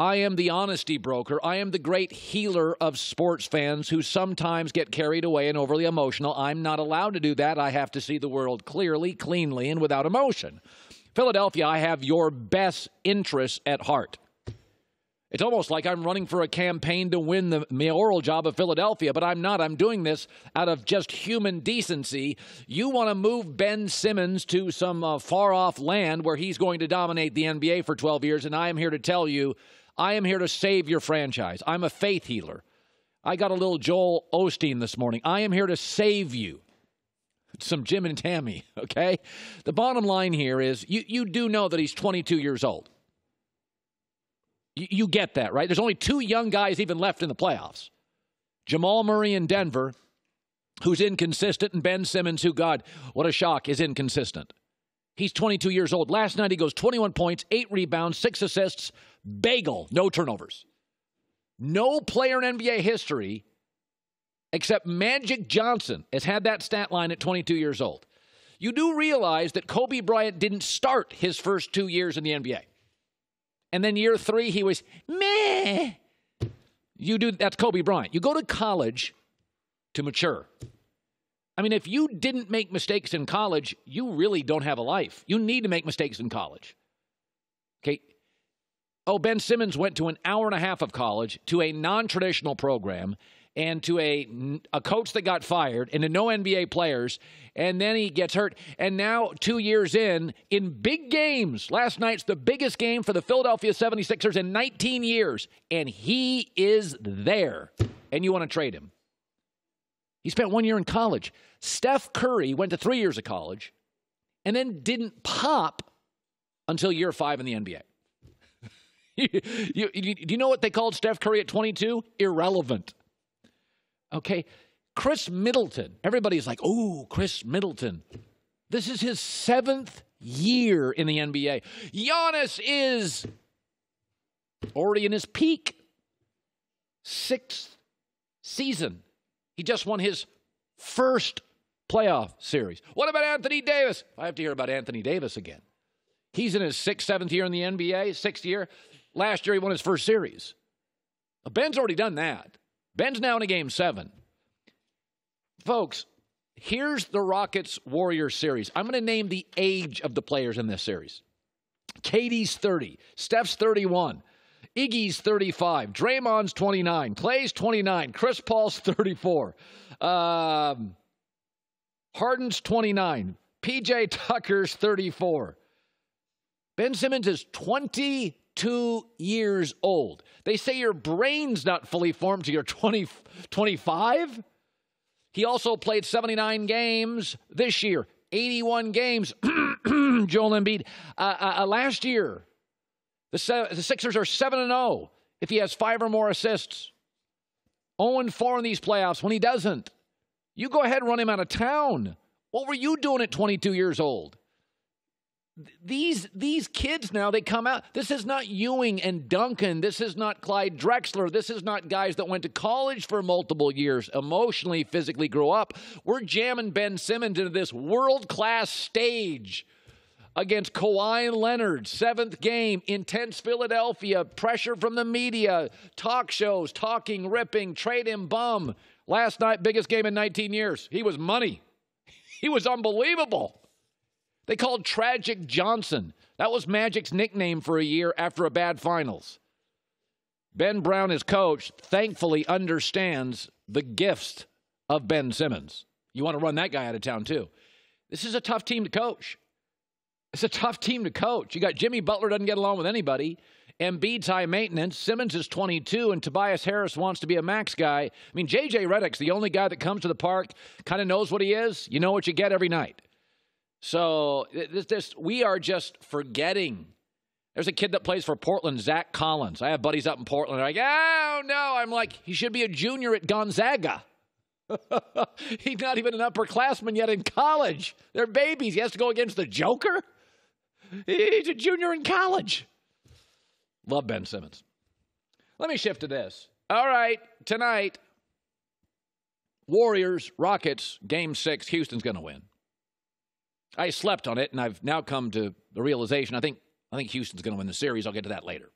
I am the honesty broker. I am the great healer of sports fans who sometimes get carried away and overly emotional. I'm not allowed to do that. I have to see the world clearly, cleanly, and without emotion. Philadelphia, I have your best interests at heart. It's almost like I'm running for a campaign to win the mayoral job of Philadelphia, but I'm not. I'm doing this out of just human decency. You want to move Ben Simmons to some far-off land where he's going to dominate the NBA for 12 years, and I am here to tell you, I am here to save your franchise. I'm a faith healer. I got a little Joel Osteen this morning. I am here to save you. Some Jim and Tammy, okay? The bottom line here is you do know that he's 22 years old. You get that, right? There's only two young guys even left in the playoffs. Jamal Murray in Denver, who's inconsistent, and Ben Simmons, who, God, what a shock, is inconsistent. He's 22 years old. Last night he goes 21 points, 8 rebounds, 6 assists, bagel, no turnovers. No player in NBA history except Magic Johnson has had that stat line at 22 years old. You do realize that Kobe Bryant didn't start his first 2 years in the NBA. And then year three, he was, meh. That's Kobe Bryant. You go to college to mature. I mean, if you didn't make mistakes in college, you really don't have a life. You need to make mistakes in college. Okay. Oh, Ben Simmons went to an hour and a half of college, to a non-traditional program, and to a coach that got fired, and to no NBA players, and then he gets hurt. And now, 2 years in big games, last night's the biggest game for the Philadelphia 76ers in 19 years, and he is there, and you want to trade him. He spent 1 year in college. Steph Curry went to 3 years of college, and then didn't pop until year 5 in the NBA. Do you know what they called Steph Curry at 22? Irrelevant. Okay, Chris Middleton. Everybody's like, oh, Chris Middleton. This is his 7th year in the NBA. Giannis is already in his peak. 6th season. He just won his first playoff series. What about Anthony Davis? I have to hear about Anthony Davis again. He's in his 6th, 7th year in the NBA, 6th year. Last year he won his first series. Now, Ben's already done that. Ben's now in a Game 7. Folks, here's the Rockets-Warriors series. I'm going to name the age of the players in this series. KD's 30. Steph's 31. Iggy's 35. Draymond's 29. Klay's 29. Chris Paul's 34. Harden's 29. P.J. Tucker's 34. Ben Simmons is 22 years old. They say your brain's not fully formed till you're 25. He also played 79 games this year, 81 games. Joel Embiid. Last year, the Sixers are 7-0 if he has 5 or more assists. 0-4 in these playoffs when he doesn't. You go ahead and run him out of town. What were you doing at 22 years old? These kids now, they come out. This is not Ewing and Duncan. This is not Clyde Drexler. This is not guys that went to college for multiple years, emotionally, physically grew up. We're jamming Ben Simmons into this world-class stage against Kawhi Leonard, 7th game, intense Philadelphia, pressure from the media, talk shows, talking, ripping, trade him, bum. Last night, biggest game in 19 years. He was money. He was unbelievable. They called Tragic Johnson. That was Magic's nickname for a year after a bad finals. Ben Brown, his coach, thankfully understands the gifts of Ben Simmons. You want to run that guy out of town, too. This is a tough team to coach. It's a tough team to coach. You got Jimmy Butler doesn't get along with anybody. Embiid's high maintenance. Simmons is 22, and Tobias Harris wants to be a max guy. I mean, J.J. Redick's the only guy that comes to the park, kind of knows what he is. You know what you get every night. So we are just forgetting. There's a kid that plays for Portland, Zach Collins. I have buddies up in Portland. They're like, oh, no. I'm like, he should be a junior at Gonzaga. He's not even an upperclassman yet in college. They're babies. He has to go against the Joker? He's a junior in college. Love Ben Simmons. Let me shift to this. All right, tonight, Warriors, Rockets, Game 6. Houston's going to win. I slept on it, and I've now come to the realization I think Houston's going to win the series. I'll get to that later.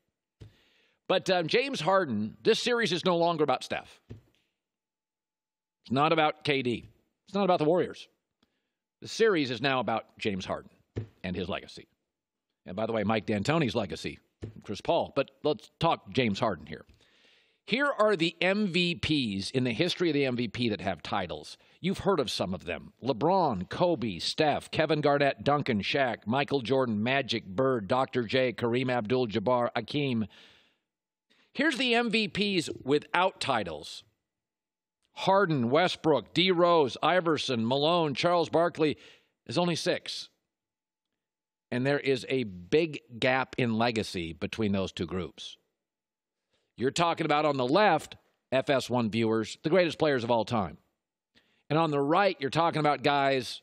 But James Harden, this series is no longer about Steph. It's not about KD. It's not about the Warriors. The series is now about James Harden and his legacy. And by the way, Mike D'Antoni's legacy, Chris Paul. But let's talk James Harden here. Here are the MVPs in the history of the MVP that have titles. You've heard of some of them. LeBron, Kobe, Steph, Kevin Garnett, Duncan, Shaq, Michael Jordan, Magic, Bird, Dr. J, Kareem Abdul-Jabbar, Hakeem. Here's the MVPs without titles. Harden, Westbrook, D. Rose, Iverson, Malone, Charles Barkley. There's only 6. And there is a big gap in legacy between those two groups. You're talking about on the left, FS1 viewers, the greatest players of all time. And on the right, you're talking about guys,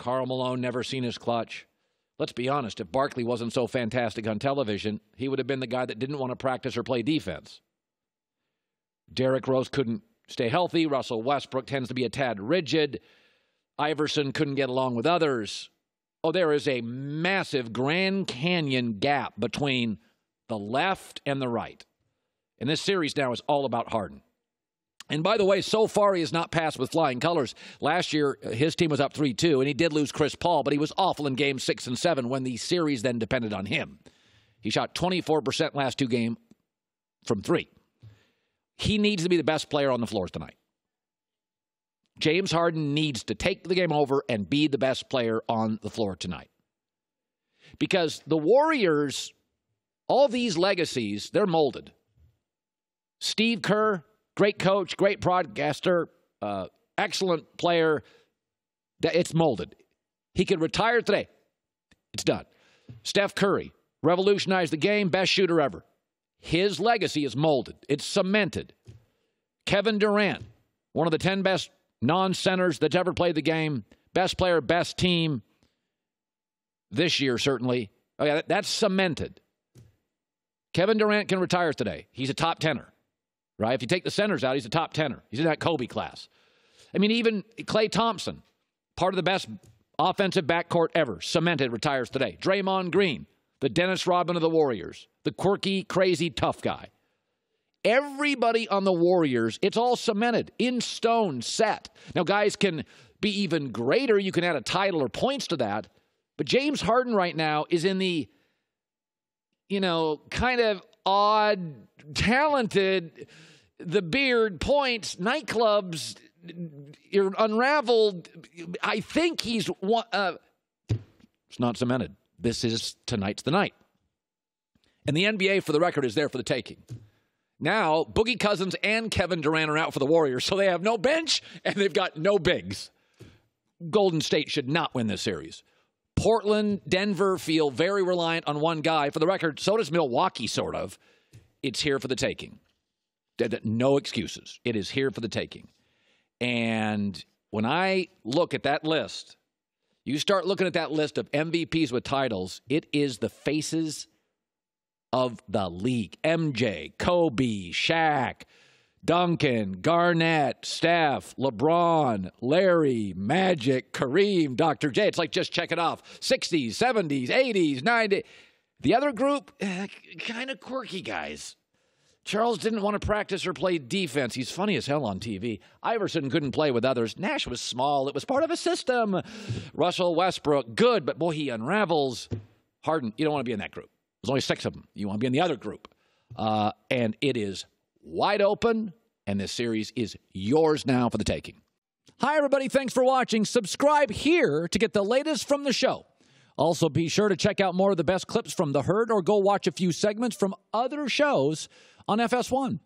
Karl Malone, never seen his clutch. Let's be honest, if Barkley wasn't so fantastic on television, he would have been the guy that didn't want to practice or play defense. Derrick Rose couldn't stay healthy. Russell Westbrook tends to be a tad rigid. Iverson couldn't get along with others. Oh, there is a massive Grand Canyon gap between the left and the right. And this series now is all about Harden. And by the way, so far he has not passed with flying colors. Last year, his team was up 3-2, and he did lose Chris Paul, but he was awful in Games 6 and 7 when the series then depended on him. He shot 24% last 2 games from 3. He needs to be the best player on the floors tonight. James Harden needs to take the game over and be the best player on the floor tonight. Because the Warriors, all these legacies, they're molded. Steve Kerr, great coach, great broadcaster, excellent player. It's molded. He could retire today. It's done. Steph Curry, revolutionized the game, best shooter ever. His legacy is molded. It's cemented. Kevin Durant, one of the 10 best non-centers that's ever played the game, best player, best team this year, certainly. Oh, yeah, that's cemented. Kevin Durant can retire today. He's a top 10er, right? If you take the centers out, he's a top 10er. He's in that Kobe class. I mean, even Klay Thompson, part of the best offensive backcourt ever, cemented, retires today. Draymond Green, the Dennis Rodman of the Warriors, the quirky, crazy, tough guy. Everybody on the Warriors, it's all cemented, in stone, set. Now, guys can be even greater. You can add a title or points to that. But James Harden right now is in the, you know, kind of odd, talented, the beard, points, nightclubs, unraveled. I think he's one. It's not cemented. This is tonight's the night. And the NBA, for the record, is there for the taking. Now, Boogie Cousins and Kevin Durant are out for the Warriors, so they have no bench and they've got no bigs. Golden State should not win this series. Portland, Denver feel very reliant on one guy. For the record, so does Milwaukee, sort of. It's here for the taking. No excuses. It is here for the taking. And when I look at that list, you start looking at that list of MVPs with titles, it is the faces of the league. MJ, Kobe, Shaq, Duncan, Garnett, Steph, LeBron, Larry, Magic, Kareem, Dr. J. It's like, just check it off. 60s, 70s, 80s, 90s. The other group, kind of quirky guys. Charles didn't want to practice or play defense. He's funny as hell on TV. Iverson couldn't play with others. Nash was small. It was part of a system. Russell Westbrook, good, but boy, he unravels. Harden, you don't want to be in that group. There's only 6 of them. You want to be in the other group. And it is wide open, and this series is yours now for the taking. Hi, everybody. Thanks for watching. Subscribe here to get the latest from the show. Also, be sure to check out more of the best clips from The Herd or go watch a few segments from other shows on FS1.